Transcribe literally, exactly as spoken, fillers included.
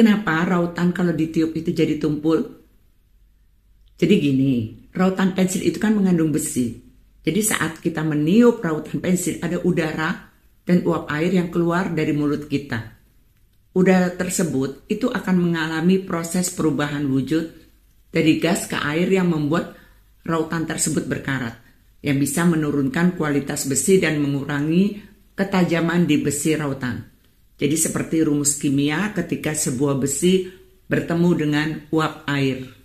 Kenapa rautan kalau ditiup itu jadi tumpul? Jadi gini, rautan pensil itu kan mengandung besi. Jadi saat kita meniup rautan pensil ada udara dan uap air yang keluar dari mulut kita. Udara tersebut itu akan mengalami proses perubahan wujud dari gas ke air yang membuat rautan tersebut berkarat, yang bisa menurunkan kualitas besi dan mengurangi ketajaman di besi rautan. Jadi seperti rumus kimia ketika sebuah besi bertemu dengan uap air.